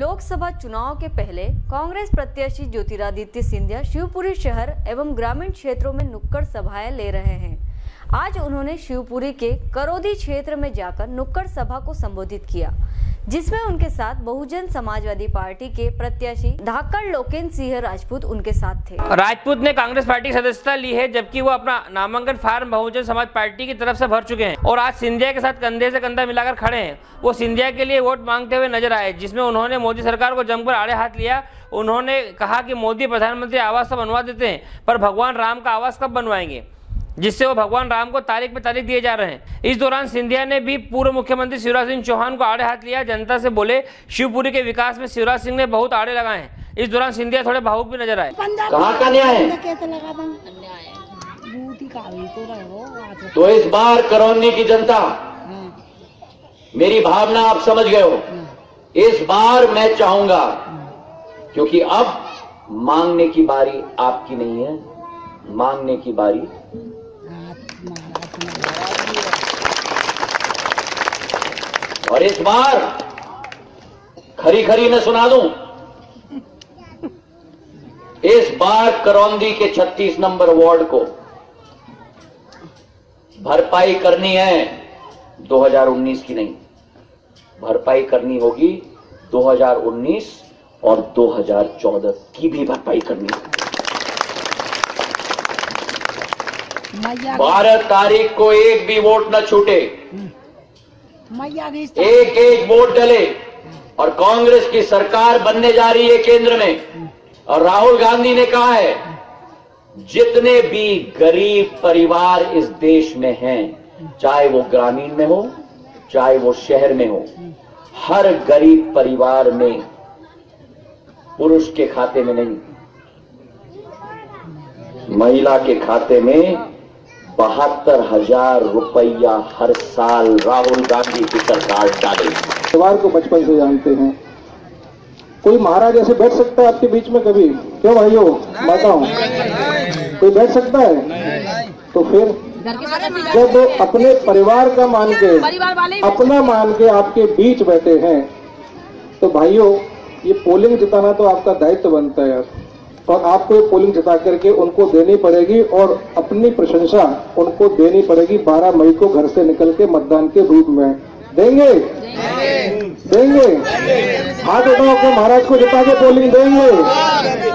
लोकसभा चुनाव के पहले कांग्रेस प्रत्याशी ज्योतिरादित्य सिंधिया शिवपुरी शहर एवं ग्रामीण क्षेत्रों में नुक्कड़ सभाएं ले रहे हैं। आज उन्होंने शिवपुरी के करौदी क्षेत्र में जाकर नुक्कड़ सभा को संबोधित किया, जिसमें उनके साथ बहुजन समाजवादी पार्टी के प्रत्याशी धाकड़ लोकेंद्रसिंह राजपूत उनके साथ थे। राजपूत ने कांग्रेस पार्टी की सदस्यता ली है, जबकि वो अपना नामांकन फार्म बहुजन समाज पार्टी की तरफ से भर चुके हैं और आज सिंधिया के साथ कंधे से कंधा मिलाकर खड़े हैं। वो सिंधिया के लिए वोट मांगते हुए नजर आए, जिसमें उन्होंने मोदी सरकार को जमकर आड़े हाथ लिया। उन्होंने कहा कि मोदी प्रधानमंत्री आवास तो बनवा देते हैं, पर भगवान राम का आवास कब बनवाएंगे, जिससे वो भगवान राम को तारीख पे तारीख दिए जा रहे हैं। इस दौरान सिंधिया ने भी पूर्व मुख्यमंत्री शिवराज सिंह चौहान को आड़े हाथ लिया। जनता से बोले, शिवपुरी के विकास में शिवराज सिंह ने बहुत आड़े लगाए हैं। इस दौरान सिंधिया थोड़े भावुक भी नजर आए। कहाँ का न्याय? तो इस बार करौनी की जनता, मेरी भावना आप समझ गए हो। इस बार मैं चाहूंगा, क्योंकि अब मांगने की बारी आपकी नहीं है, मांगने की बारी और इस बार खरी खरी मैं सुना दूं, इस बार करौंदी के 36 नंबर वार्ड को भरपाई करनी है 2019 की नहीं, भरपाई करनी होगी 2019 और 2014 की भी भरपाई करनी होगी। 12 तारीख को एक भी वोट न छूटे, एक एक वोट डले। और कांग्रेस की सरकार बनने जा रही है केंद्र में, और राहुल गांधी ने कहा है जितने भी गरीब परिवार इस देश में हैं, चाहे वो ग्रामीण में हो चाहे वो शहर में हो, हर गरीब परिवार में पुरुष के खाते में नहीं, महिला के खाते में 72,000 रुपया हर साल राहुल गांधी की सरकार डाले। परिवार को बचपन से जानते हैं, कोई महाराज ऐसे बैठ सकता है आपके बीच में कभी? क्यों भाइयों, बताओ, कोई बैठ सकता है? तो फिर जब अपने परिवार का मान के, अपना मान के आपके बीच बैठे हैं, तो भाइयों ये पोलिंग जिताना तो आपका दायित्व बनता है यार। तो आपको ये पोलिंग जिता करके उनको देनी पड़ेगी और अपनी प्रशंसा उनको देनी पड़ेगी। 12 मई को घर से निकल के मतदान के रूप में देंगे देंगे, हाथ उठाओ, महाराज को जिता के पोलिंग देंगे।